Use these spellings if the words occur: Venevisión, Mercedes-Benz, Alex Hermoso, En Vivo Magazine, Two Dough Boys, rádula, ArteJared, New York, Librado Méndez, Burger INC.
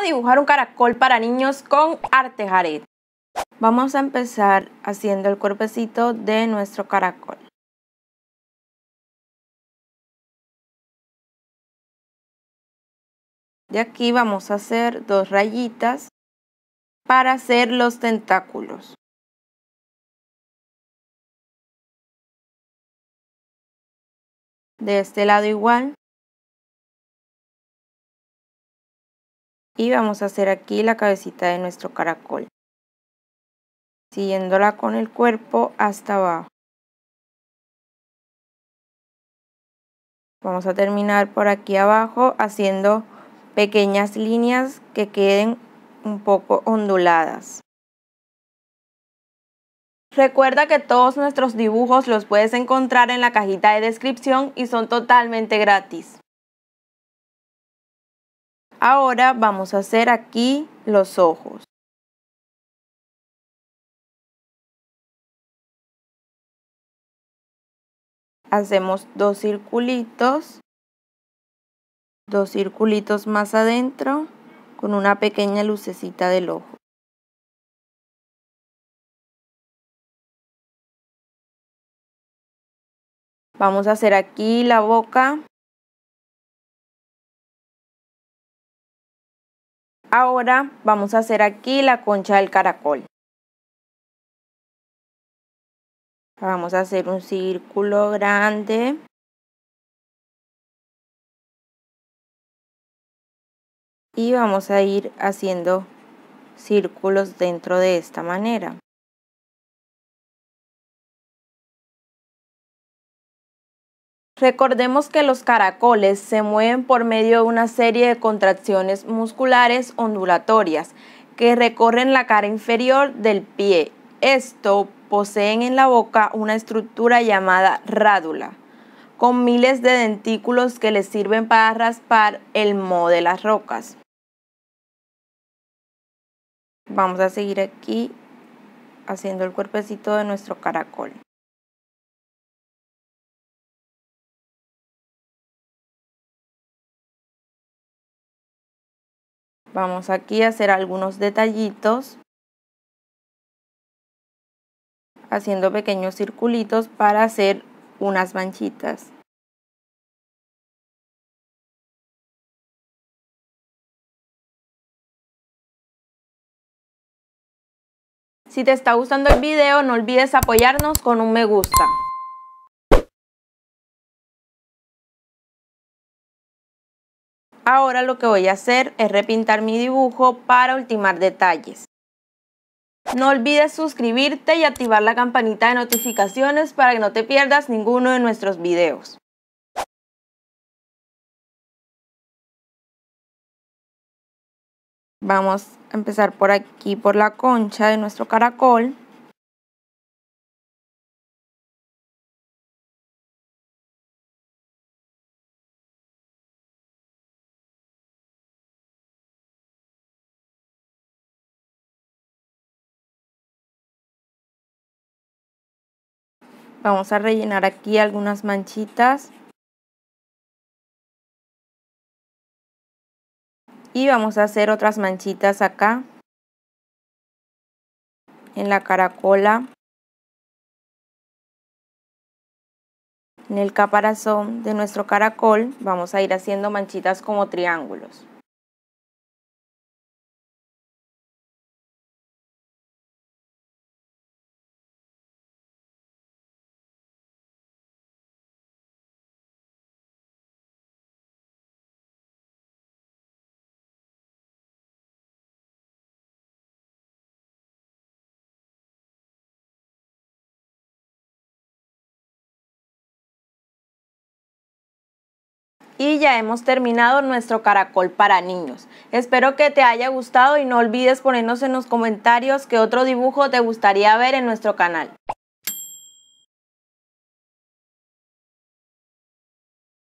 Cómo dibujar un caracol para niños con ArteJared. Vamos a empezar haciendo el cuerpecito de nuestro caracol. De aquí vamos a hacer dos rayitas para hacer los tentáculos. De este lado igual. Y vamos a hacer aquí la cabecita de nuestro caracol, siguiéndola con el cuerpo hasta abajo. Vamos a terminar por aquí abajo haciendo pequeñas líneas que queden un poco onduladas. Recuerda que todos nuestros dibujos los puedes encontrar en la cajita de descripción y son totalmente gratis. Ahora vamos a hacer aquí los ojos. Hacemos dos circulitos más adentro con una pequeña lucecita del ojo. Vamos a hacer aquí la boca. Ahora vamos a hacer aquí la concha del caracol. Vamos a hacer un círculo grande. Y vamos a ir haciendo círculos dentro de esta manera. Recordemos que los caracoles se mueven por medio de una serie de contracciones musculares ondulatorias que recorren la cara inferior del pie. Esto poseen en la boca una estructura llamada rádula, con miles de dentículos que les sirven para raspar el moho de las rocas. Vamos a seguir aquí haciendo el cuerpecito de nuestro caracol. Vamos aquí a hacer algunos detallitos, haciendo pequeños circulitos para hacer unas manchitas. Si te está gustando el video, no olvides apoyarnos con un me gusta. Ahora lo que voy a hacer es repintar mi dibujo para ultimar detalles. No olvides suscribirte y activar la campanita de notificaciones para que no te pierdas ninguno de nuestros videos. Vamos a empezar por aquí, por la concha de nuestro caracol. Vamos a rellenar aquí algunas manchitas y vamos a hacer otras manchitas acá en la caracola, en el caparazón de nuestro caracol. Vamos a ir haciendo manchitas como triángulos. Y ya hemos terminado nuestro caracol para niños. Espero que te haya gustado y no olvides ponernos en los comentarios qué otro dibujo te gustaría ver en nuestro canal.